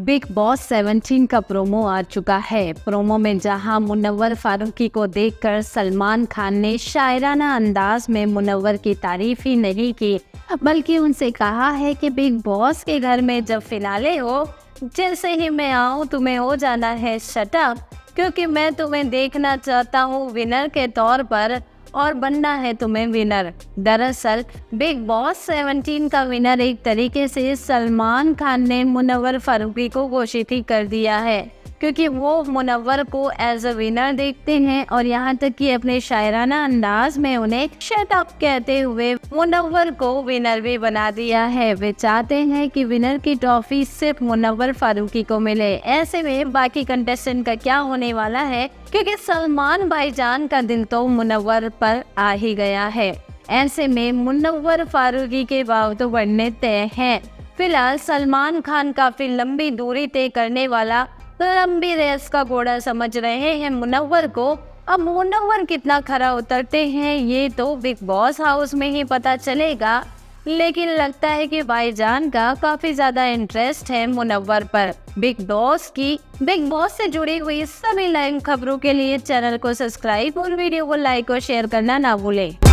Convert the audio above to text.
Big boss 17 का promo आ चुका है। प्रोमो में जहां मुनव्वर फारूकी को देखकर सलमान खान ने शायराना अंदाज में मुनव्वर की तारीफ ही नहीं की, बल्कि उनसे कहा है कि बिग बॉस के घर में जब फिनाले हो, जैसे ही मैं आऊं तुम्हें हो जाना है शट अप, क्योंकि मैं तुम्हें देखना चाहता हूं विनर के तौर पर और बनना है तुम्हें विनर। दरअसल बिग बॉस 17 का विनर एक तरीके से सलमान खान ने मुनव्वर फारूकी को घोषित ही कर दिया है, क्योंकि वो मुनव्वर को एज अ विनर देखते हैं और यहाँ तक कि अपने शायराना अंदाज में उन्हें शट अप कहते हुए मुनव्वर को विनर भी बना दिया है। वे चाहते हैं कि विनर की ट्रॉफी सिर्फ मुनव्वर फारूकी को मिले। ऐसे में बाकी कंटेस्टेंट का क्या होने वाला है, क्योंकि सलमान भाईजान का दिल तो मुनव्वर पर आ ही गया है। ऐसे में मुनव्वर फारूकी के भाव तो बढ़ने तय हैं। फिलहाल सलमान खान काफी लंबी दूरी तय करने वाला लंबी रेस का घोड़ा समझ रहे हैं मुनव्वर को। अब मुनव्वर कितना खरा उतरते हैं ये तो बिग बॉस हाउस में ही पता चलेगा, लेकिन लगता है कि भाईजान का काफी ज्यादा इंटरेस्ट है मुनव्वर पर। बिग बॉस से जुड़ी हुई सभी लाइव खबरों के लिए चैनल को सब्सक्राइब और वीडियो को लाइक और शेयर करना ना भूलें।